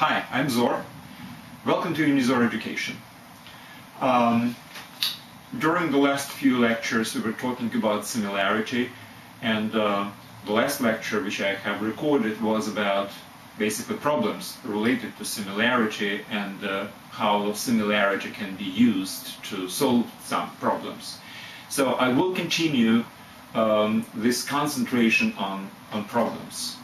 Hi, I'm Zor. Welcome to UniZor Education. During the last few lectures we were talking about similarity, and the last lecture which I have recorded was about basically problems related to similarity and how similarity can be used to solve some problems. So I will continue this concentration on problems.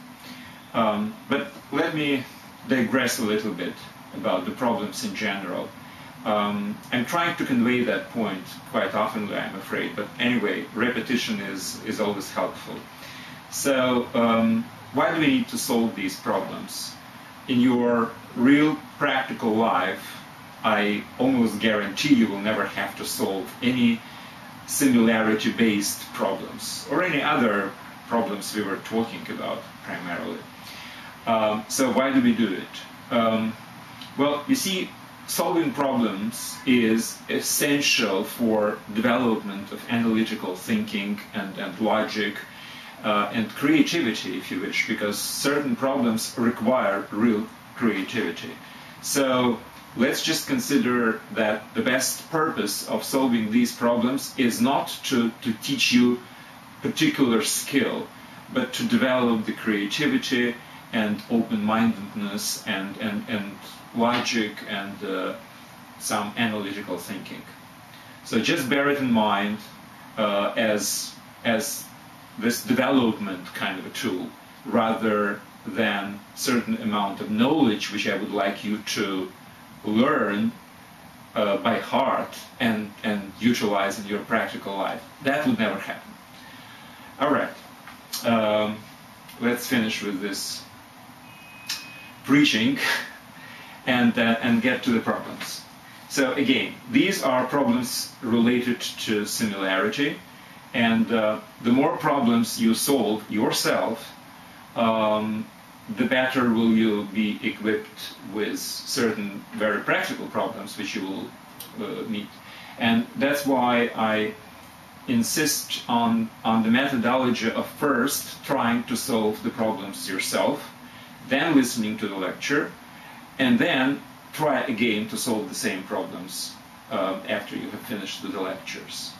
But let me digress a little bit about the problems in general. I'm trying to convey that point quite often, I'm afraid, but anyway, repetition is always helpful. So why do we need to solve these problems? In your real practical life, I almost guarantee you will never have to solve any similarity-based problems or any other problems we were talking about primarily. So why do we do it? Well, you see, solving problems is essential for development of analytical thinking and logic and creativity, if you wish, because certain problems require real creativity. So let's just consider that the best purpose of solving these problems is not to teach you particular skill, but to develop the creativity and open-mindedness and logic and some analytical thinking. So just bear it in mind as this development kind of a tool, rather than certain amount of knowledge which I would like you to learn by heart and utilize in your practical life. That would never happen. All right, let's finish with this preaching and get to the problems. So again, these are problems related to similarity, and the more problems you solve yourself, the better will you be equipped with certain very practical problems which you will meet. And that's why I insist on the methodology of first trying to solve the problems yourself, then listening to the lecture, and then try again to solve the same problems after you have finished the lectures.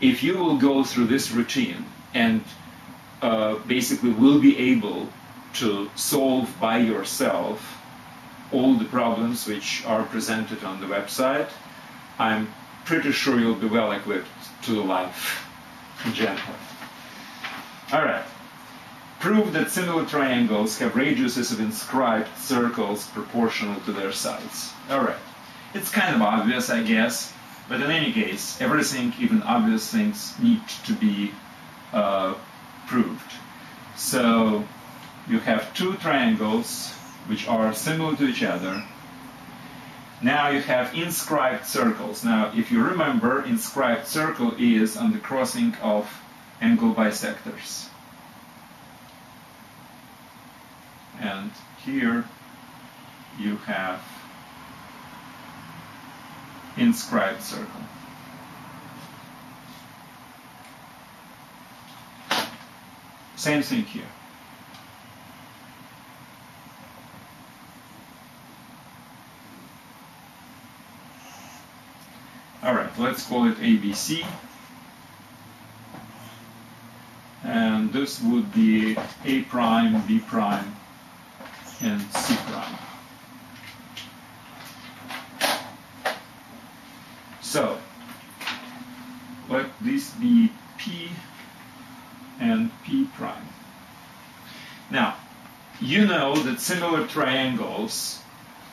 If you will go through this routine and basically will be able to solve by yourself all the problems which are presented on the website, I'm pretty sure you'll be well equipped to the life in general. All right. Prove that similar triangles have radiuses of inscribed circles proportional to their sides. All right. It's kind of obvious, I guess, but in any case, everything, even obvious things, need to be proved. So you have two triangles which are similar to each other. Now you have inscribed circles. Now, if you remember, inscribed circle is on the crossing of angle bisectors. And here you have inscribed circle. Same thing here. All right, let's call it ABC. And this would be A prime, B prime, and C prime. So let this be P and P prime. Now, you know that similar triangles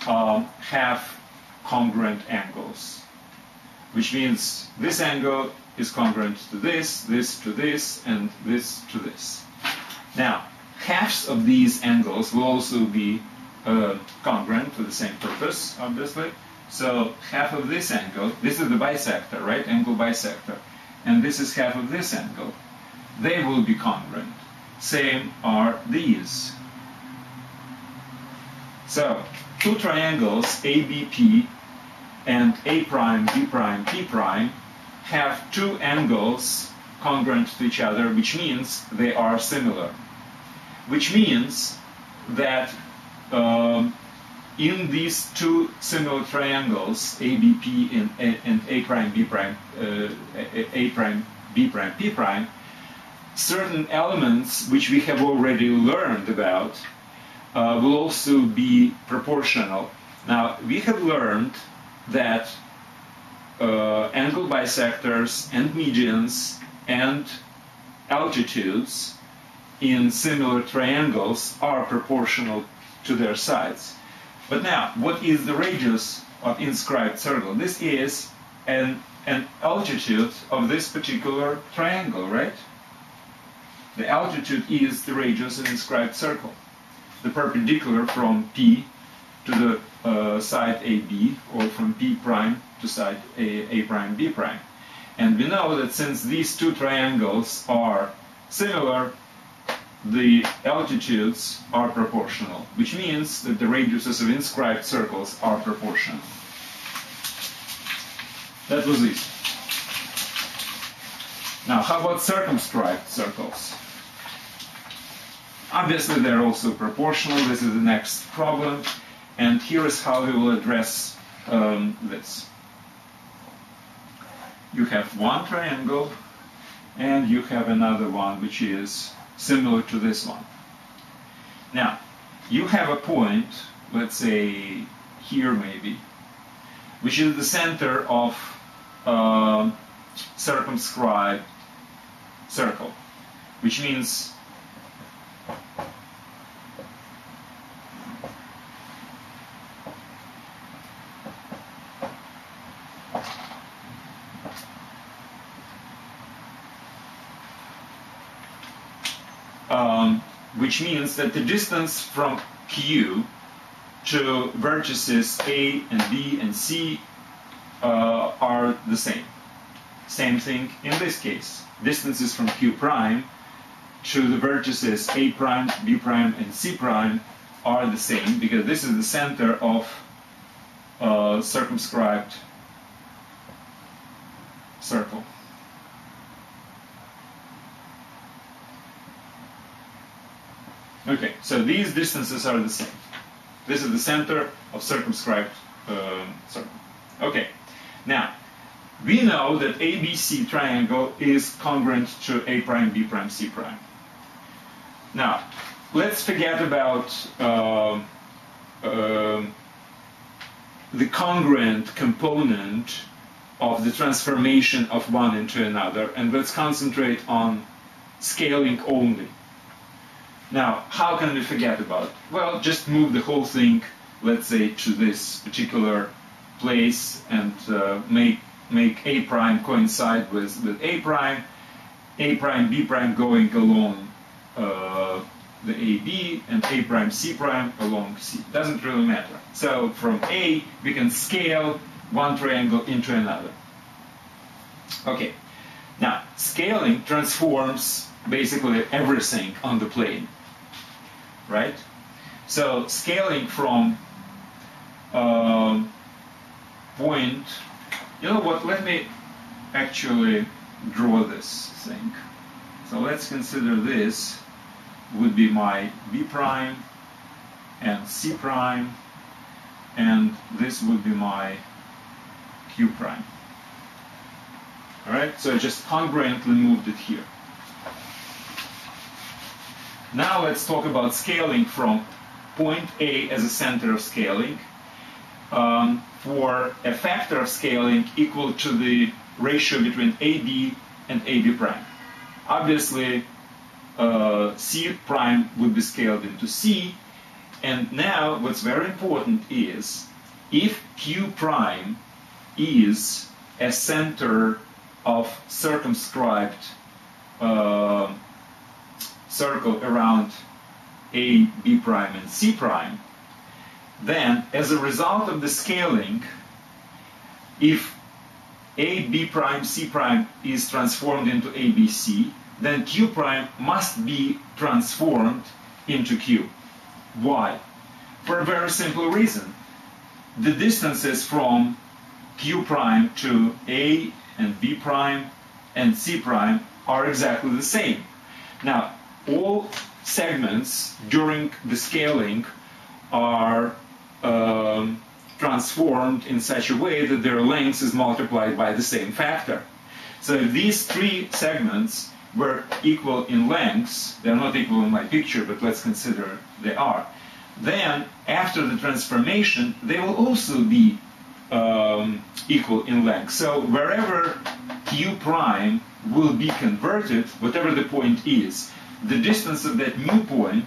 have congruent angles, which means this angle is congruent to this, this to this, and this to this. Now, halves of these angles will also be congruent for the same purpose, obviously. So half of this angle, this is the bisector, right? Angle bisector. And this is half of this angle. They will be congruent. Same are these. So two triangles, ABP and A prime, B prime, P prime, have two angles congruent to each other, which means they are similar. Which means that in these two similar triangles, ABP and A prime, B prime, A prime, B prime, P prime, certain elements which we have already learned about will also be proportional. Now, we have learned that angle bisectors and medians and altitudes in similar triangles are proportional to their sides. But now, what is the radius of inscribed circle? This is an altitude of this particular triangle, right? The altitude is the radius of inscribed circle, the perpendicular from P to the side AB, or from P prime to side A prime, B prime. And we know that since these two triangles are similar, the altitudes are proportional, which means that the radiuses of inscribed circles are proportional. That was easy. Now, how about circumscribed circles? Obviously, they're also proportional. This is the next problem. And here is how we will address this. You have one triangle, and you have another one, which is similar to this one. Now, you have a point, let's say here maybe, which is the center of circumscribed circle, which means that the distance from Q to vertices A and B and C are the same. Same thing in this case. Distances from Q prime to the vertices A prime, B prime, and C prime are the same, because this is the center of circumscribed circle. Okay, so these distances are the same. This is the center of circumscribed circle. Okay, now, we know that ABC triangle is congruent to A prime, B prime, C prime. Now, let's forget about the congruent component of the transformation of one into another, and let's concentrate on scaling only. Now, how can we forget about it? Well, just move the whole thing, let's say, to this particular place and make A prime coincide with A prime, B prime going along the AB, and A prime, C prime along C. Doesn't really matter. So from A, we can scale one triangle into another. Okay. Now, scaling transforms basically everything on the plane, right? So scaling from point, you know what, let me actually draw this thing. So let's consider this would be my B prime and C prime, and this would be my Q prime. All right, so I just congruently moved it here. Now let's talk about scaling from point A as a center of scaling for a factor of scaling equal to the ratio between AB and AB prime. Obviously, C prime would be scaled into C. And now what's very important is if Q prime is a center of circumscribed circle around A, B prime, and C prime, then as a result of the scaling, if A, B prime, C prime is transformed into A, B, C, then Q prime must be transformed into Q. Why? For a very simple reason. The distances from Q prime to A and B prime and C prime are exactly the same. Now, all segments during the scaling are transformed in such a way that their length is multiplied by the same factor. So if these three segments were equal in length, they're not equal in my picture, but let's consider they are, then after the transformation, they will also be equal in length. So wherever Q prime will be converted, whatever the point is, the distance of that new point,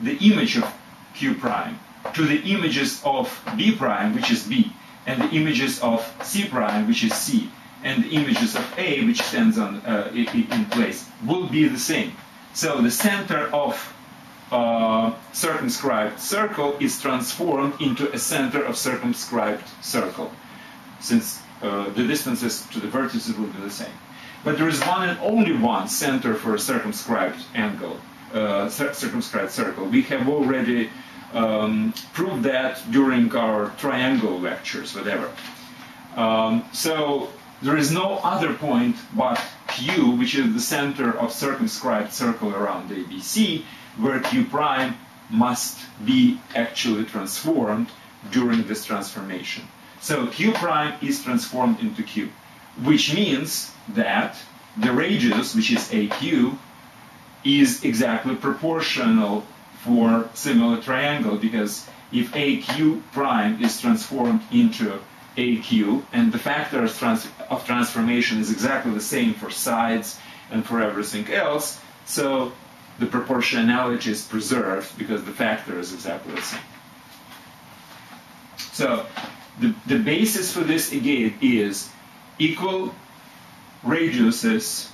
the image of Q prime, to the images of B prime, which is B, and the images of C prime, which is C, and the images of A, which stands on, in place, will be the same. So the center of circumscribed circle is transformed into a center of circumscribed circle, since the distances to the vertices will be the same. But there is one and only one center for a circumscribed angle, circumscribed circle. We have already proved that during our triangle lectures, whatever. So there is no other point but Q, which is the center of circumscribed circle around ABC, where Q prime must be actually transformed during this transformation. So Q prime is transformed into Q, which means that the radius, which is AQ, is exactly proportional for similar triangle, because if AQ prime is transformed into AQ, and the factor of transformation is exactly the same for sides and for everything else, so the proportionality is preserved because the factor is exactly the same. So the basis for this, again, is equal radiuses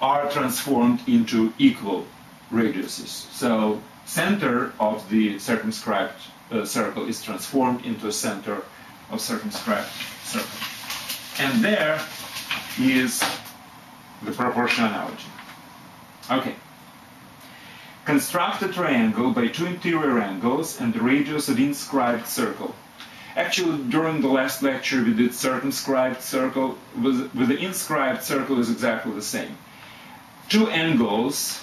are transformed into equal radiuses. So center of the circumscribed circle is transformed into a center of circumscribed circle. And there is the proportionality. Okay. Construct a triangle by two interior angles and the radius of inscribed circle. Actually, during the last lecture, we did circumscribed circle. With the inscribed circle is exactly the same. Two angles .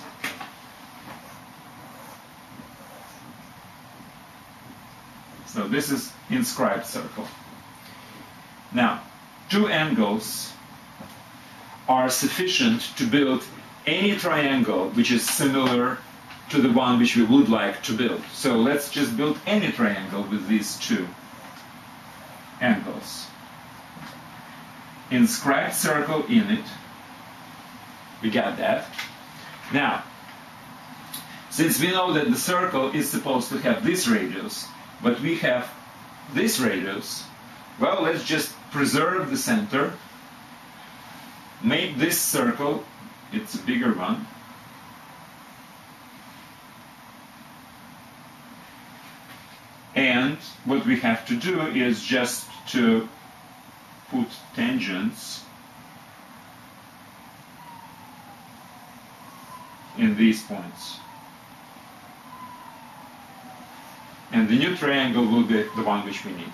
So this is inscribed circle. Now, two angles are sufficient to build any triangle which is similar to the one which we would like to build. So let's just build any triangle with these two angles. Inscribed circle in it. We got that. Now, since we know that the circle is supposed to have this radius, but we have this radius, well, let's just preserve the center, make this circle, it's a bigger one, and what we have to do is just to put tangents in these points. And the new triangle will be the one which we need.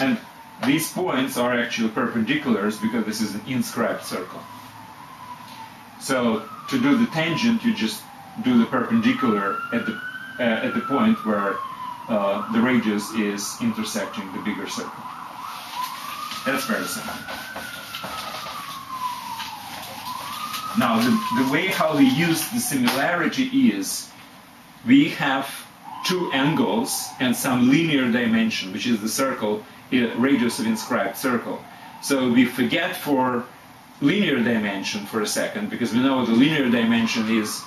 And these points are actually perpendiculars because this is an inscribed circle. So to do the tangent, you just do the perpendicular at the point where the radius is intersecting the bigger circle. That's very simple. Now, the way how we use the similarity is we have two angles and some linear dimension, which is the circle, radius of inscribed circle. So we forget for linear dimension for a second, because we know the linear dimension is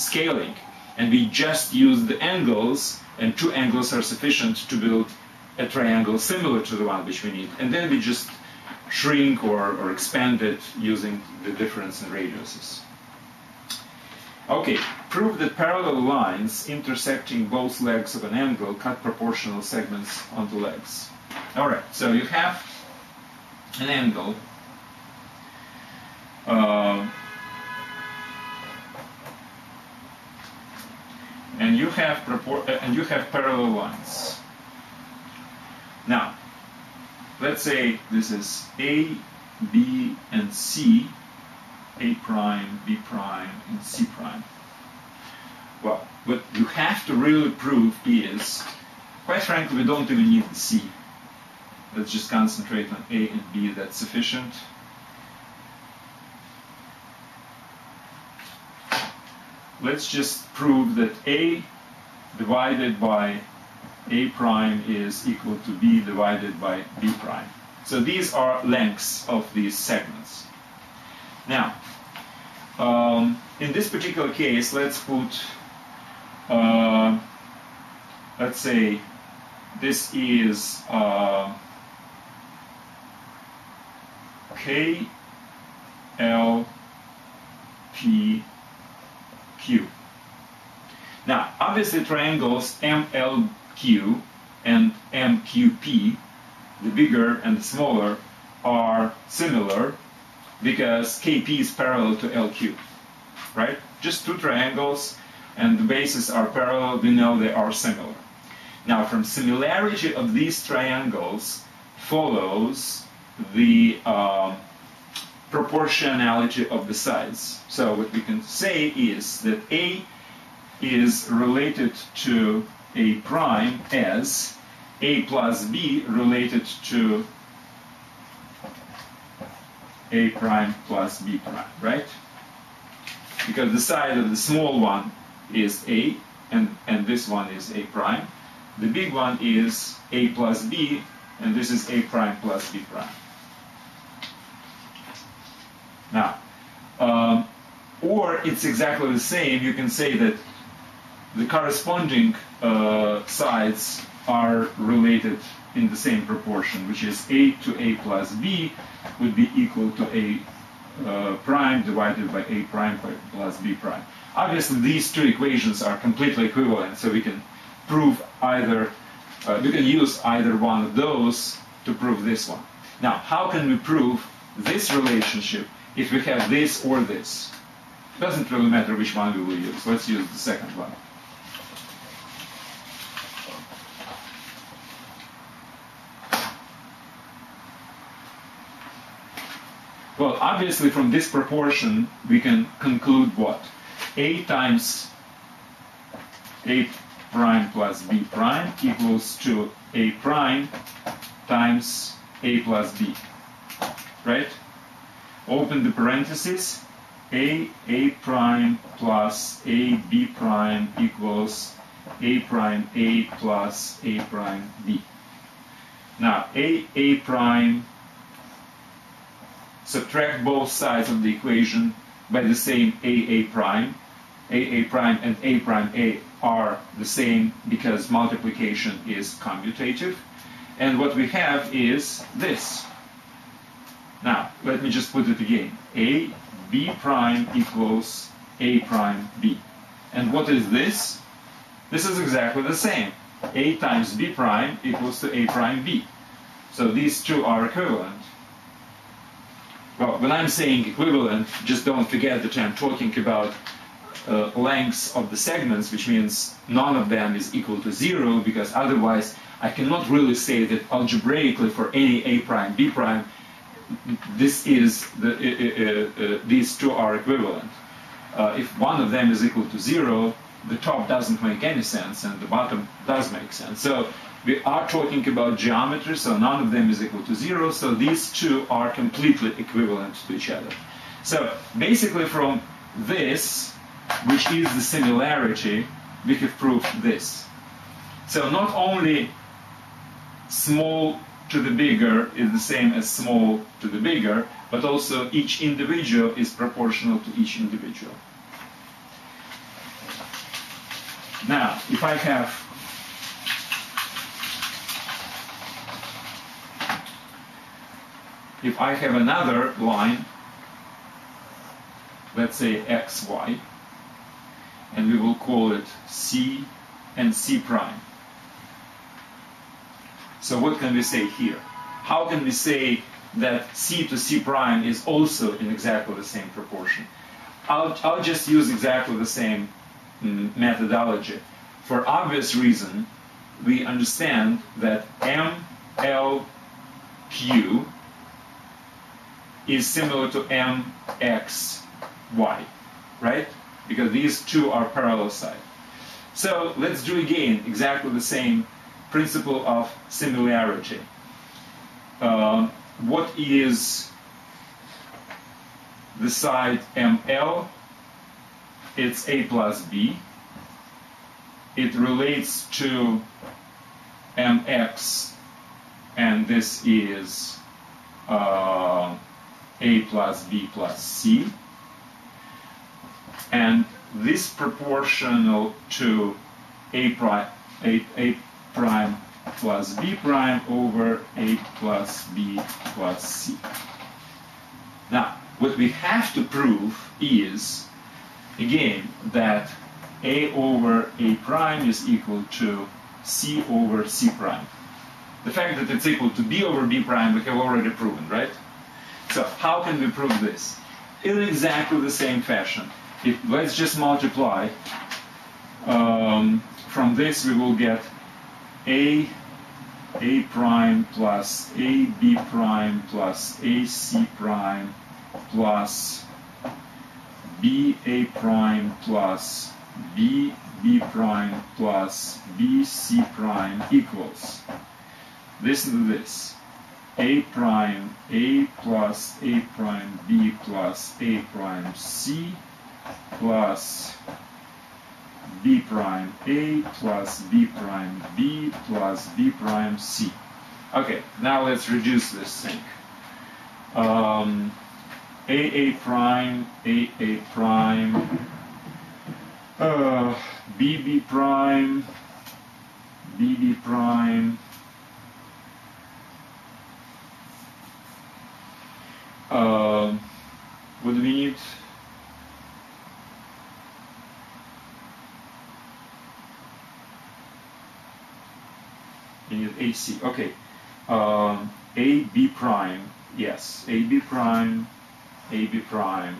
scaling, and we just use the angles, and two angles are sufficient to build a triangle similar to the one which we need. And then we just shrink or expand it using the difference in radiuses. Okay, prove that parallel lines intersecting both legs of an angle cut proportional segments onto legs. Alright, so you have an angle and you have parallel lines. Now, let's say this is A, B, and C. A prime, B prime, and C prime. what you have to really prove is, quite frankly, we don't even need the C. Let's just concentrate on A and B, that's sufficient. Let's just prove that A divided by A prime is equal to B divided by B prime. So these are lengths of these segments. Now, in this particular case, let's put, let's say, this is K, L, P, Q. Now, obviously, triangles MLQ and MQP, the bigger and the smaller, are similar because KP is parallel to LQ, right? Just two triangles and the bases are parallel, we know they are similar. Now, from similarity of these triangles follows the proportionality of the sides. So what we can say is that A is related to A prime as A plus B related to A prime plus B prime, right? Because the side of the small one is A, and this one is A prime. The big one is A plus B, and this is A prime plus B prime. Now, or it's exactly the same, you can say that the corresponding sides are related in the same proportion, which is A to A plus B would be equal to A prime divided by A prime plus B prime. Obviously, these two equations are completely equivalent, so we can prove either, we can use either one of those to prove this one. Now, how can we prove this relationship if we have this or this? It doesn't really matter which one we will use. Let's use the second one. Well, obviously, from this proportion, we can conclude what? A times A prime plus B prime equals to A prime times A plus B, right? Open the parentheses, A prime plus A B prime equals A prime A plus A prime B. Now, A prime, subtract both sides of the equation by the same A prime. A prime and A prime A are the same because multiplication is commutative. And what we have is this. Now, let me just put it again. A B prime equals A prime B. And what is this? This is exactly the same. A times B prime equals to A prime B. So these two are equivalent. Well, when I'm saying equivalent, just don't forget that I'm talking about lengths of the segments, which means none of them is equal to zero, because otherwise I cannot really say that algebraically for any A prime, B prime, this is the, these two are equivalent. If one of them is equal to zero, the top doesn't make any sense and the bottom does make sense. So we are talking about geometry, so none of them is equal to zero, so these two are completely equivalent to each other. So basically from this, which is the similarity, we have proved this. So not only small to the bigger is the same as small to the bigger, but also each individual is proportional to each individual. Now, if I have another line, let's say x, y, and we will call it C and C prime. So what can we say here? How can we say that C to C prime is also in exactly the same proportion? I'll just use exactly the same methodology. For obvious reason, we understand that M, L, Q is similar to M, X, Y, right? Because these two are parallel sides. So let's do again exactly the same principle of similarity. What is the side ML? It's A plus B. It relates to MX, and this is A plus B plus C. And this proportional to A prime plus B prime over A plus B plus C. Now, what we have to prove is, again, that A over A prime is equal to C over C prime. The fact that it's equal to B over B prime we have already proven, right? So how can we prove this? In exactly the same fashion. Let's just multiply. From this we will get A prime plus A B prime plus A C prime plus B A prime plus B B prime plus B C prime equals this and this. A prime A plus A prime B plus A prime C plus B prime A plus B prime B plus B prime C. Okay, now let's reduce this thing. A prime, B prime, B prime, what do we need? We need AC. Okay. A B prime. Yes. A B prime. A B prime.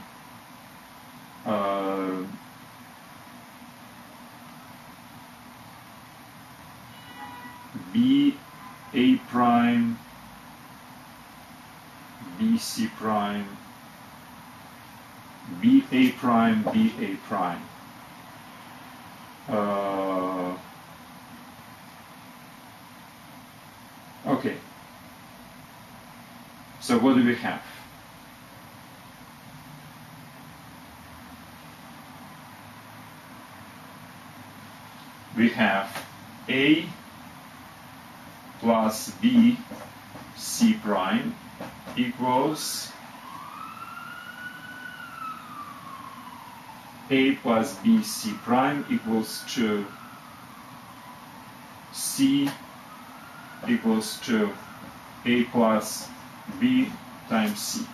B A prime. B C prime. B A prime. B A prime. Okay, so what do we have? We have A plus B C prime equals A plus B C prime equals to C equals to A plus B times C.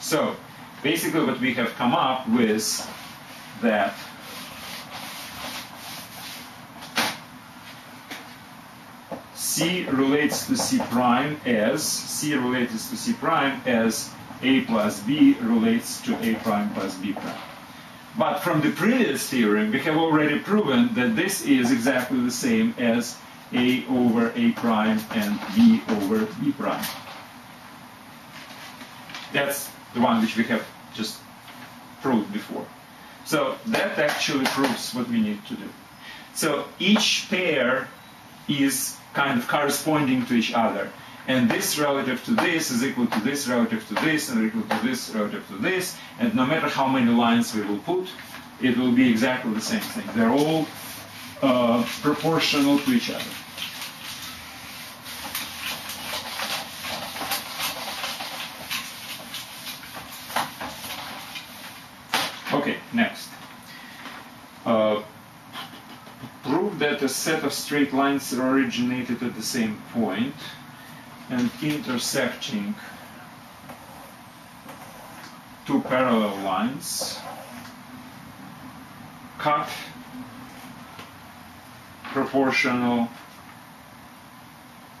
So basically what we have come up with that C relates to C prime as A plus B relates to A prime plus B prime. But from the previous theorem we have already proven that this is exactly the same as A over A prime and B over B prime. That's the one which we have just proved before. So that actually proves what we need to do. So each pair is kind of corresponding to each other. And this relative to this is equal to this relative to this and equal to this relative to this. And no matter how many lines we will put, it will be exactly the same thing. They're all proportional to each other. Okay, next. Prove that a set of straight lines originated at the same point and intersecting two parallel lines cut proportional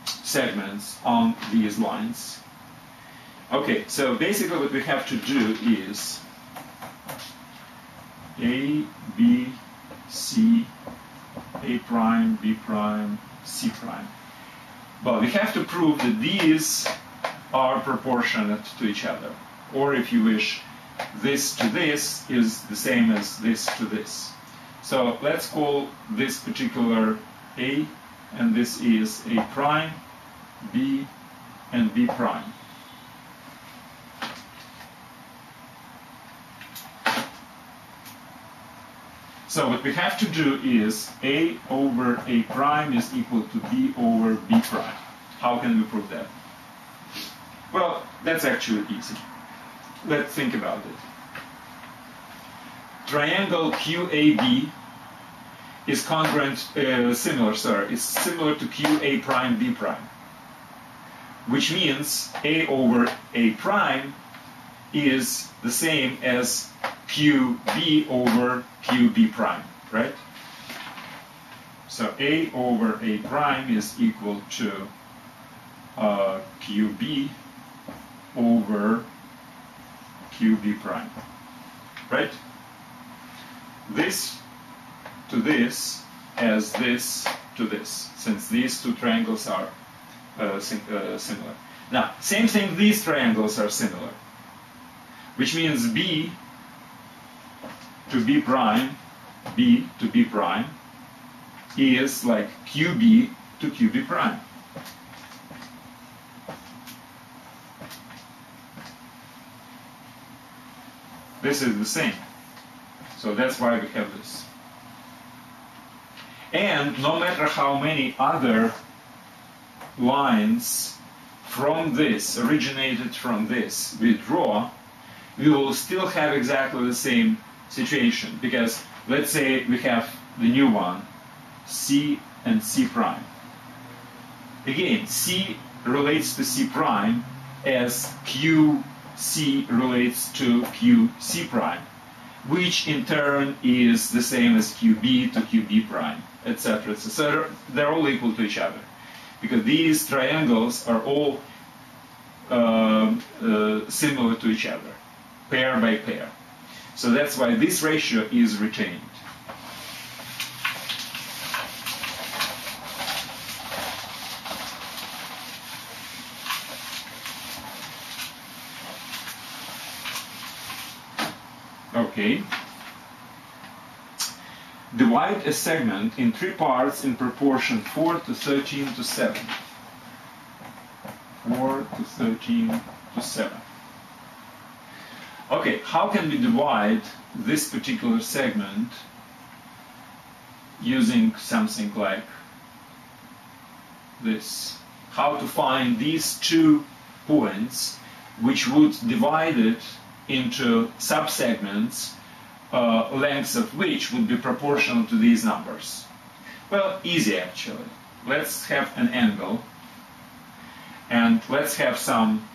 segments on these lines. Okay, so basically what we have to do is A, B, C, A prime, B prime, C prime. But we have to prove that these are proportionate to each other. Or if you wish, this to this is the same as this to this. So let's call this particular A, and this is A prime, B, and B prime. So what we have to do is A over A prime is equal to B over B prime. How can we prove that? Well, that's actually easy. Let's think about it. Triangle QAB is congruent, is similar to QA prime B prime, which means A over A prime is the same as QB over QB prime, right? So A over A prime is equal to QB over QB prime, right? This to this as this to this, since these two triangles are similar. Now, same thing, these triangles are similar, which means B to B prime, B to B prime is like QB to QB prime. This is the same. So that's why we have this. And no matter how many other lines from this, originated from this, we draw, we will still have exactly the same situation, because let's say we have the new one, C and C prime. Again, C relates to C prime as Q. C relates to QC prime, which in turn is the same as QB to QB prime, etc. etc. They're all equal to each other, because these triangles are all similar to each other, pair by pair. So that's why this ratio is retained. Okay. Divide a segment in three parts in proportion 4 to 13 to 7. 4 to 13 to 7. Okay, how can we divide this particular segment using something like this? How to find these two points which would divide it into subsegments, lengths of which would be proportional to these numbers? Well, easy actually. Let's have an angle, and let's have some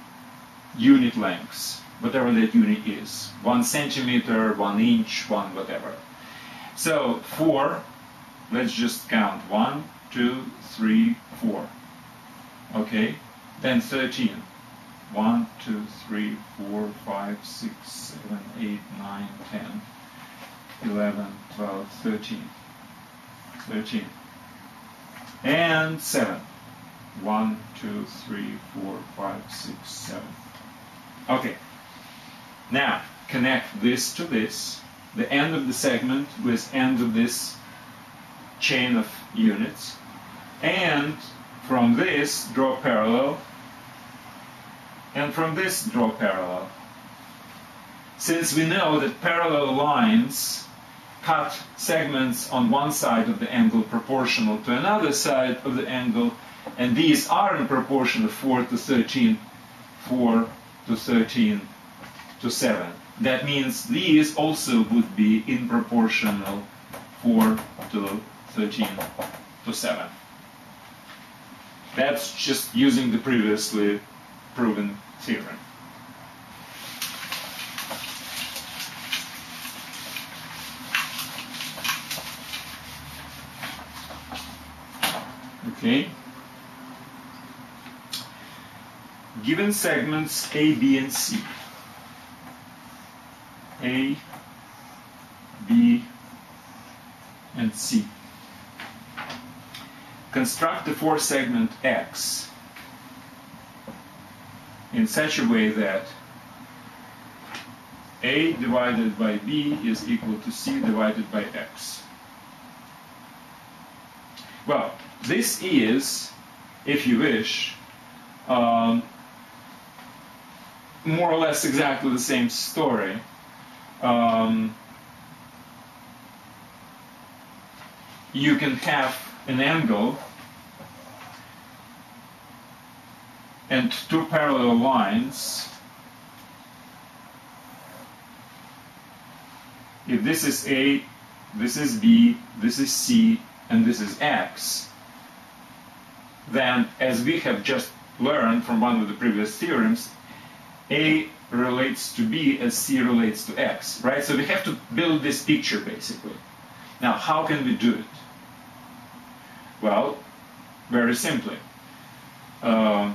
unit lengths, whatever that unit is, 1 centimeter, 1 inch, one whatever. So 4, let's just count 1, 2, 3, 4. Okay, then 13. 1, 2, 3, 4, 5, 6, 7, 8, 9, 10, 11, 12, 13, 13, and 7. 1, 2, 3, 4, 5, 6, 7. Okay. Now, connect this to this, the end of the segment with end of this chain of units, and from this, draw parallel, and from this, draw parallel. Since we know that parallel lines cut segments on one side of the angle proportional to another side of the angle, and these are in proportion of 4 to 13, 4 to 13 to 7. That means these also would be in proportional 4 to 13 to 7. That's just using the previously proven theorem. Okay. Given segments A, B, and C. A, B, and C. Construct the four-segment X in such a way that A divided by B is equal to C divided by X. Well, this is, if you wish, more or less exactly the same story. You can have an angle and two parallel lines. If this is A, this is B, this is C, and this is X, then, as we have just learned from one of the previous theorems, A relates to B as C relates to X, right? So we have to build this picture, basically. Now, how can we do it? Well, very simply. How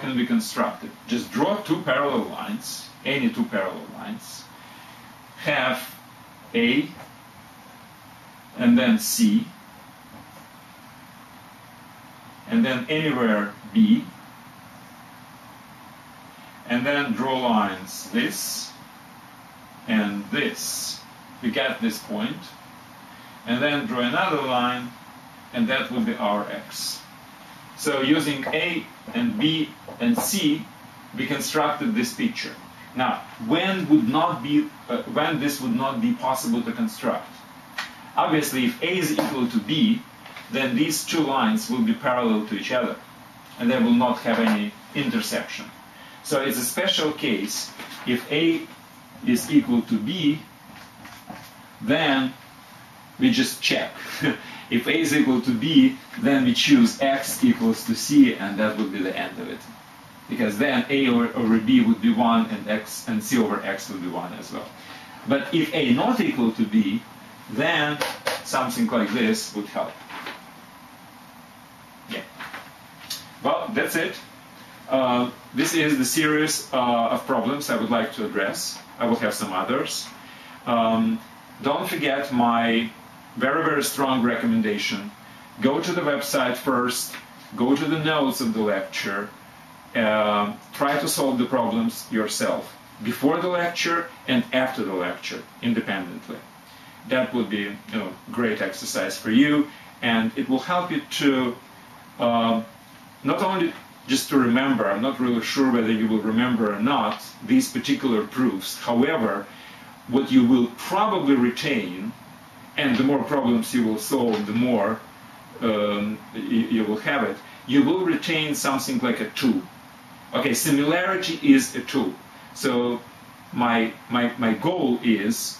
can we construct it? Just draw two parallel lines, any two parallel lines, have A and then C, and then anywhere B, and then draw lines this and this. We get this point, and then draw another line, and that will be our X. So using A and B and C, we constructed this picture. Now, when this would not be possible to construct? Obviously, if A is equal to B, then these two lines will be parallel to each other, and they will not have any intersection. So it's a special case. If A is equal to B, then we just check. If A is equal to B, then we choose X equals to C, and that would be the end of it. Because then A over B would be 1, and X and C over X would be 1 as well. But if A not equal to B, then something like this would help. Yeah. Well, that's it. This is the series of problems I would like to address. I will have some others. Don't forget my very, very strong recommendation. Go to the website first, go to the notes of the lecture, try to solve the problems yourself, before the lecture and after the lecture, independently. That would be a great exercise for you, and it will help you to not only just to remember, I'm not really sure whether you will remember or not, these particular proofs. However, what you will probably retain, and the more problems you will solve, the more you will have it, you will retain something like a tool. Okay, similarity is a tool. So my goal is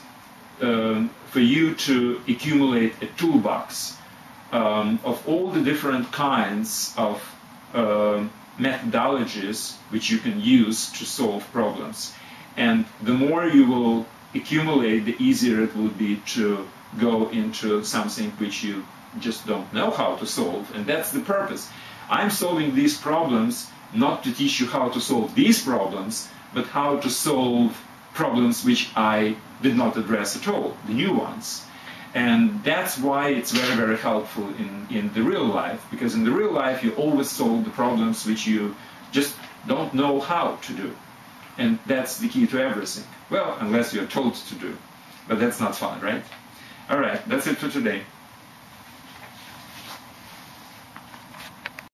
for you to accumulate a toolbox of all the different kinds of methodologies which you can use to solve problems. And the more you will accumulate, the easier it will be to go into something which you just don't know how to solve, and that's the purpose. I'm solving these problems not to teach you how to solve these problems, but how to solve problems which I did not address at all, the new ones. And that's why it's very, very helpful in the real life, because in the real life you always solve the problems which you just don't know how to do. And that's the key to everything. Well, unless you're told to do. But that's not fun, right? All right, that's it for today.